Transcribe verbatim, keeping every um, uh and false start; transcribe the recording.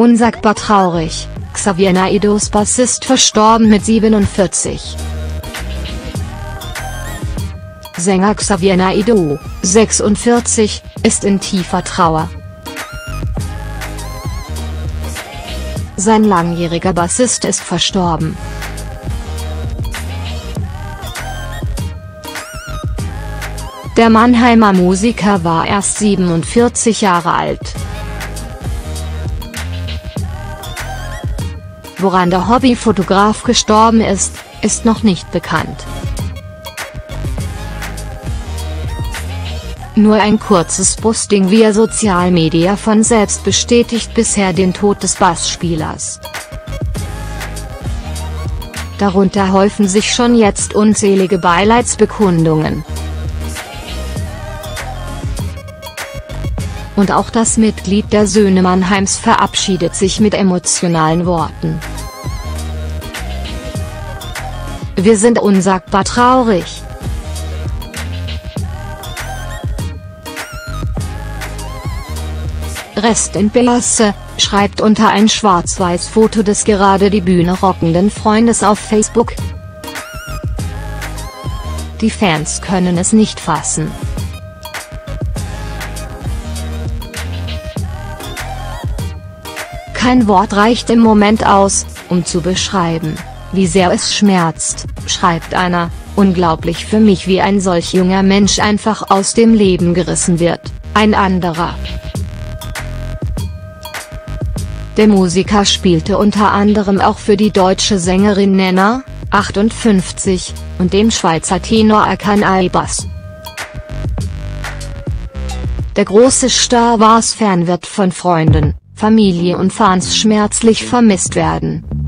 Unsagbar traurig, Xavier Naidoos Bassist verstorben mit siebenundvierzig. Sänger Xavier Naidoo, sechsundvierzig, ist in tiefer Trauer. Sein langjähriger Bassist ist verstorben. Der Mannheimer Musiker war erst siebenundvierzig Jahre alt. Woran der Hobbyfotograf gestorben ist, ist noch nicht bekannt. Nur ein kurzes Posting via Social Media von selbst bestätigt bisher den Tod des Bassspielers. Darunter häufen sich schon jetzt unzählige Beileidsbekundungen. Und auch das Mitglied der Söhne Mannheims verabschiedet sich mit emotionalen Worten. Wir sind unsagbar traurig. Rest in Peace, schreibt unter ein schwarz-weiß Foto des gerade die Bühne rockenden Freundes auf Facebook. Die Fans können es nicht fassen. Kein Wort reicht im Moment aus, um zu beschreiben, wie sehr es schmerzt, schreibt einer. Unglaublich für mich, wie ein solch junger Mensch einfach aus dem Leben gerissen wird, ein anderer. Der Musiker spielte unter anderem auch für die deutsche Sängerin Nena, achtundfünfzig, und dem Schweizer Tenor Erkan Aybas. Der große Star Wars-Fan wird von Freunden, Familie und Fans schmerzlich vermisst werden.